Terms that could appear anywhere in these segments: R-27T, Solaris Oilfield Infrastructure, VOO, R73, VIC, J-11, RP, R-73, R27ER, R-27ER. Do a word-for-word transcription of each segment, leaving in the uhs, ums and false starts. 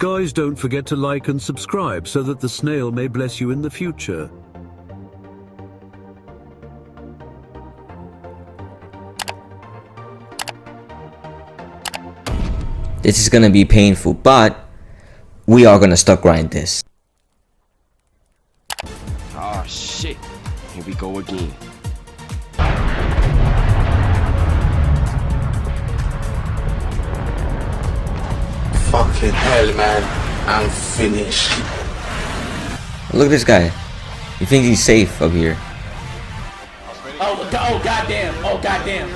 Guys, don't forget to like and subscribe so that the snail may bless you in the future. This is gonna be painful, but we are gonna stuck grind this. Ah, shit. Here we go again. Fucking hell, man. I'm finished. Look at this guy. He thinks he's safe up here. Oh, oh, goddamn. Oh, goddamn.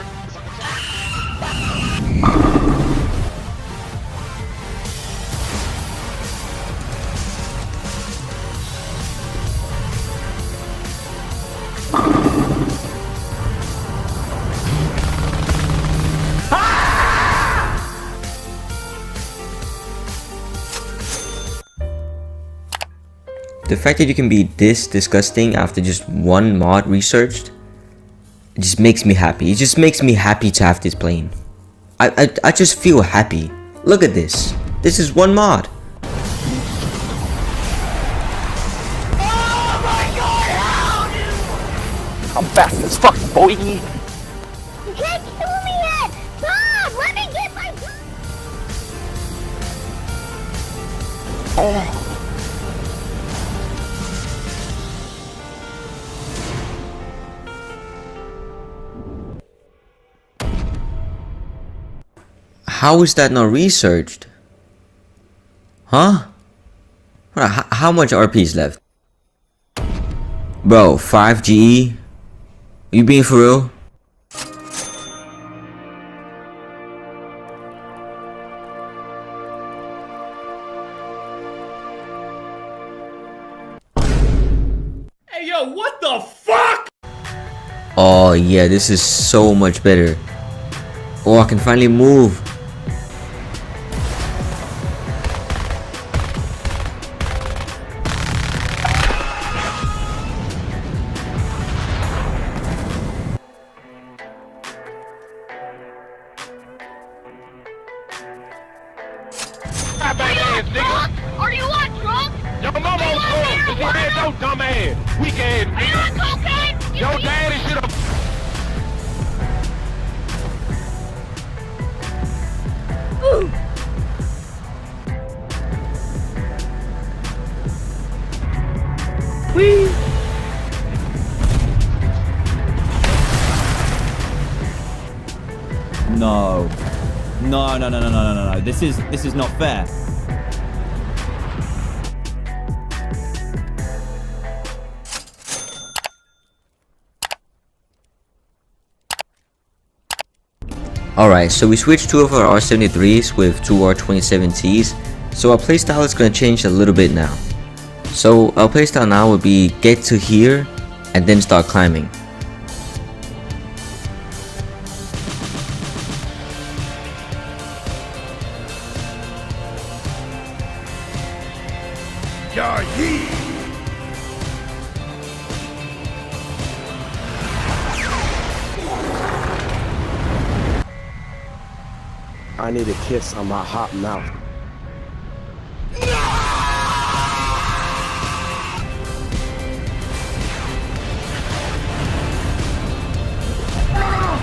The fact that you can be this disgusting after just one mod researched, it just makes me happy. It just makes me happy to have this plane. I, I, I just feel happy. Look at this. This is one mod. Oh my god, how? I'm fast as fuck, boy. You can't kill me yet. Bob, let me get my... Oh. How is that not researched? Huh? How much R P is left? Bro, five G E? You being for real? Hey yo, what the fuck? Oh yeah, this is so much better. Oh, I can finally move. Are you on drugs? Your mama on drugs, but you had no dumb ass. We can't. Are you on cocaine? Your daddy should have. Ooh. Whee! No. No, no, no, no, no, no, no. This is this is not fair. Alright, so we switched two of our R seventy-threes with two R twenty-seven Ts, so our playstyle is going to change a little bit now. So our playstyle now would be get to here and then start climbing. Yeah, yeah. I need a kiss on my hot mouth.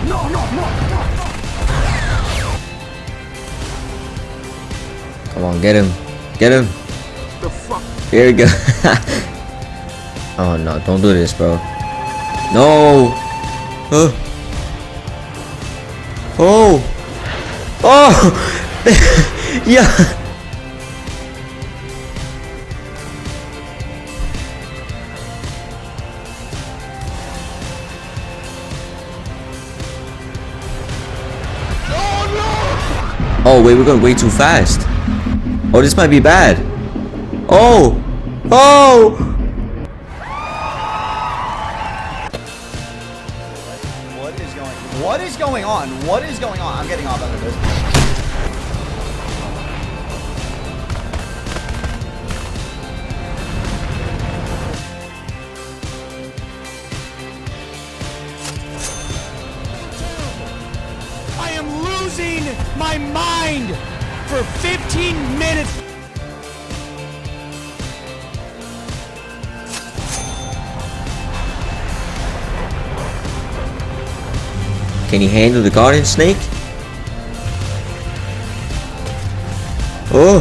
No, no, no, no. Come on, get him. Get him. The fuck? Here we go. Oh no, don't do this, bro. No. Huh. Oh. Oh! Yeah! Oh, no! Oh wait, we're going way too fast. Oh, this might be bad. Oh! Oh! What is going on? What is going on? I'm getting off out of this. I am losing my mind for fifteen minutes. Can you handle the guardian snake? Oh,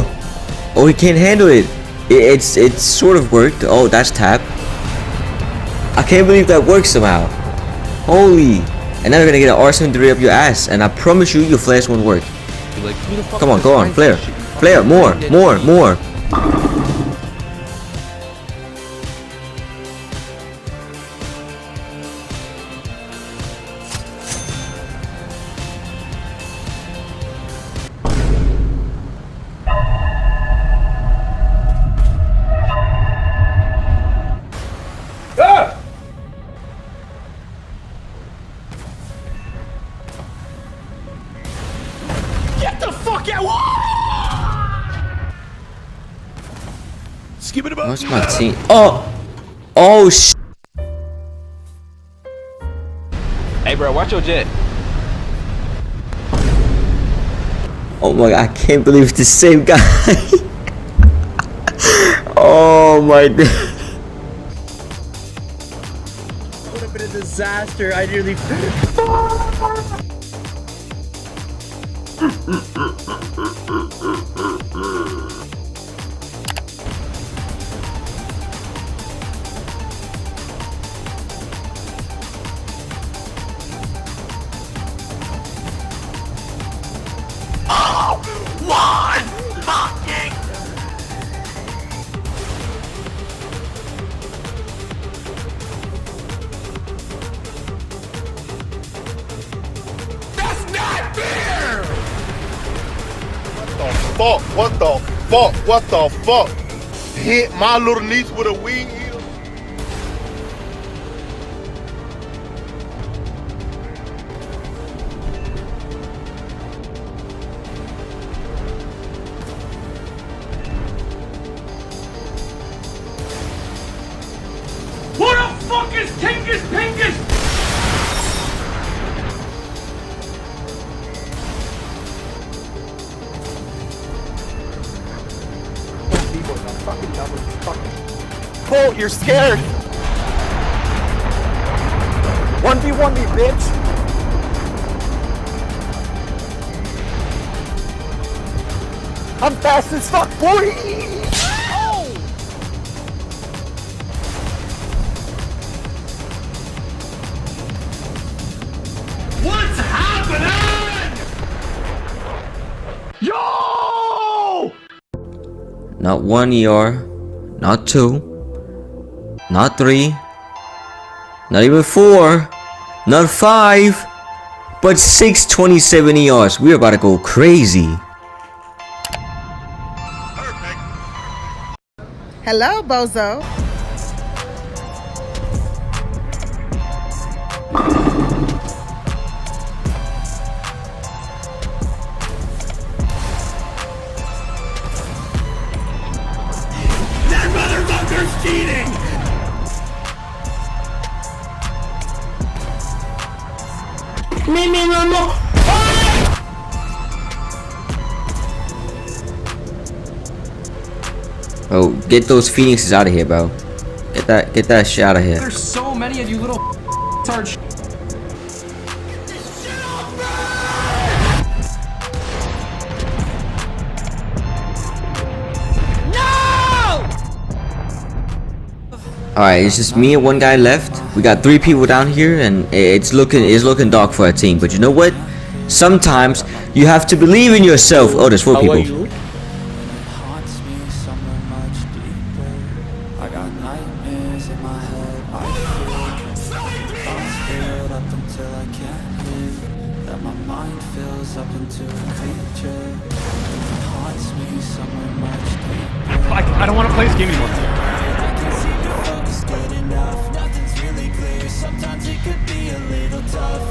oh, he can't handle it. it. It's it's sort of worked. Oh, that's tap. I can't believe that worked somehow. Holy! And now you're gonna get an R seventy-three up your ass, and I promise you, your flash won't work. Like, come on, go on, flare, flare, more, more, more. What's my team? Oh! Oh sh! Hey bro, watch your jet. Oh my god, I can't believe it's the same guy. Oh my god. It would have been a disaster. I nearly. Fuck, what the fuck, what the fuck? Hit my little niece with a wing heel. What the fuck is Tingus Pingus? Colt, you're scared! one v one me, bitch! I'm fast as fuck, boy! What's happening?! Yo! Not one E R, not two. Not three, not even four, not five, but six twenty-seven E Rs. We're about to go crazy. Perfect. Hello, bozo. That motherfucker's cheating. Me, me, no, no. Ah! Oh, get those phoenixes out of here, bro. Get that, get that shit out of here. There's so many of you little tarts. Get this shit off me! No! All right, it's just me and one guy left. We got three people down here, and it's looking it's looking dark for our team. But you know what? Sometimes you have to believe in yourself. Oh, there's four people. I, I don't want to play this game anymore.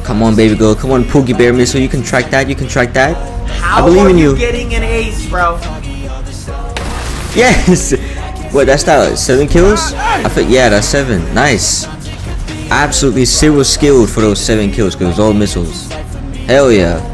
Come on, baby girl. Come on, Poogie Bear Missile. You can track that. You can track that. How I believe in you. How are you getting an ace, bro? Yes. Wait, that's not seven kills? I think, yeah, that's seven. Nice. Absolutely zero skilled for those seven kills because it was all missiles. Hell yeah.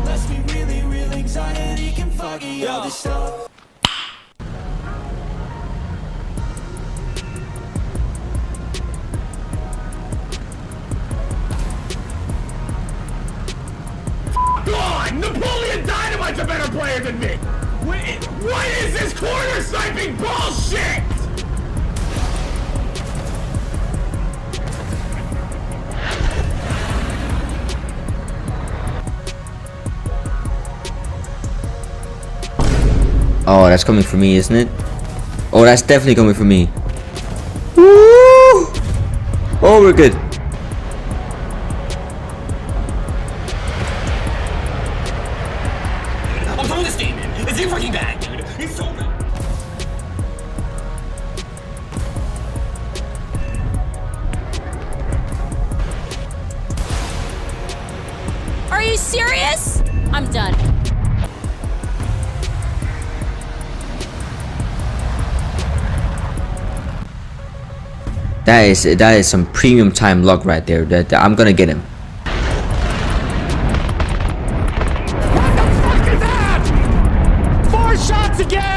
player than me. What is, what is this corner sniping bullshit? Oh, that's coming for me, isn't it? Oh, that's definitely coming for me. Woo! Oh, we're good. Are you serious? I'm done. That is that is some premium time luck right there. That, that I'm gonna get him. What the fuck is that? Four shots again.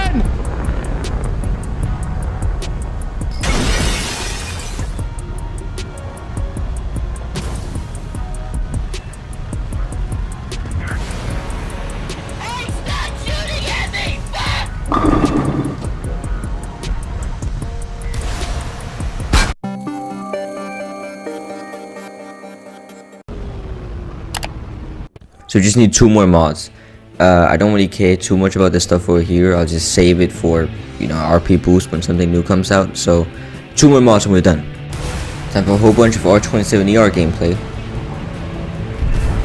So we just need two more mods. Uh, I don't really care too much about this stuff over here. I'll just save it for, you know, R P boost when something new comes out. So two more mods and we're done. Time for a whole bunch of R twenty-seven E R gameplay.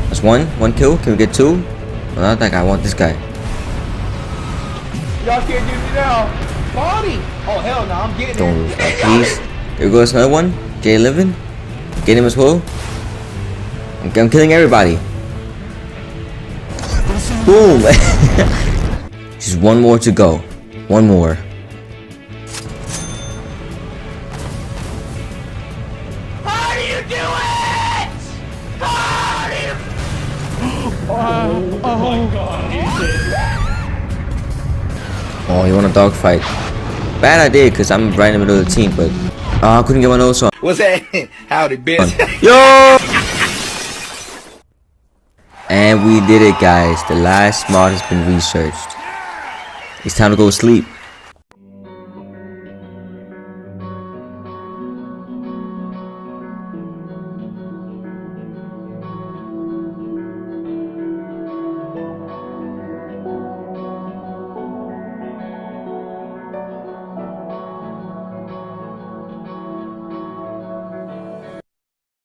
That's one. One kill. Can we get two? Well, not that guy. I want this guy. Y'all can't get me now. Body. Oh, hell no. I'm getting don't it. Don't please. There goes another one. J eleven. Get him as well. I'm, I'm killing everybody. Boom! Just one more to go. One more. How do you do it? How do you... Oh, oh my god. Oh, you want a dogfight? Bad idea, because I'm right in the middle of the team, but... Oh, I couldn't get my nose on. What's that? Howdy, bitch. Yo! And we did it, guys. The last mod has been researched. It's time to go sleep.